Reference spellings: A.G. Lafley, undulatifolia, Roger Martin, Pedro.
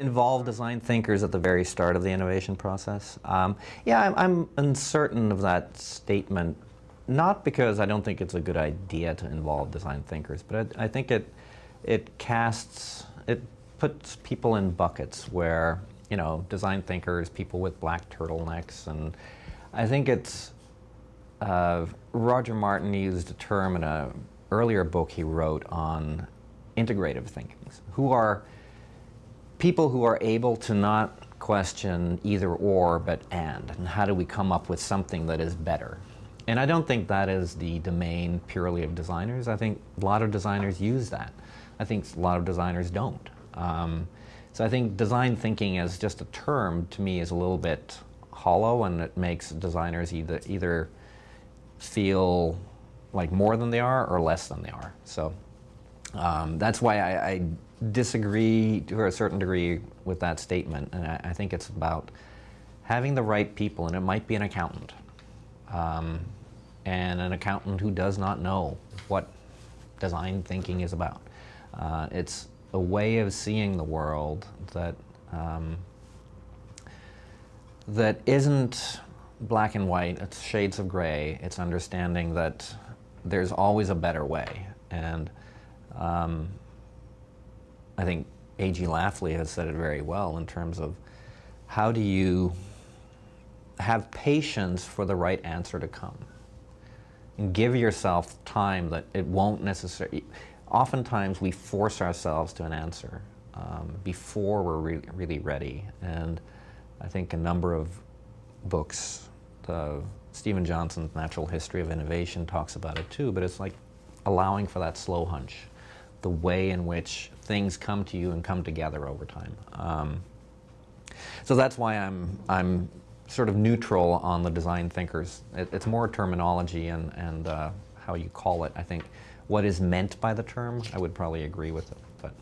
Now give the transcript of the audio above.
Involve design thinkers at the very start of the innovation process. Yeah, I'm uncertain of that statement, not because I don't think it's a good idea to involve design thinkers, but I think it puts people in buckets where, you know, design thinkers, people with black turtlenecks, and I think it's, Roger Martin used a term in an earlier book he wrote on integrative thinkings, who are people who are able to not question either or, but and how do we come up with something that is better? And I don't think that is the domain purely of designers. I think a lot of designers use that. I think a lot of designers don't. So I think design thinking as just a term, to me, is a little bit hollow, and it makes designers either feel like more than they are or less than they are. So that's why I disagree to a certain degree with that statement, and I think it's about having the right people, and it might be an accountant, and an accountant who does not know what design thinking is about. It's a way of seeing the world that that isn't black and white. It's shades of gray. It's understanding that there's always a better way, and I think A.G. Lafley has said it very well in terms of how do you have patience for the right answer to come, and give yourself time that it won't necessarily. Oftentimes we force ourselves to an answer before we're really ready, and I think a number of books, Stephen Johnson's Natural History of Innovation talks about it too, but it's like allowing for that slow hunch, the way in which things come to you and come together over time. So that's why I'm sort of neutral on the design thinkers. It's more terminology and how you call it, I think. What is meant by the term, I would probably agree with it, but.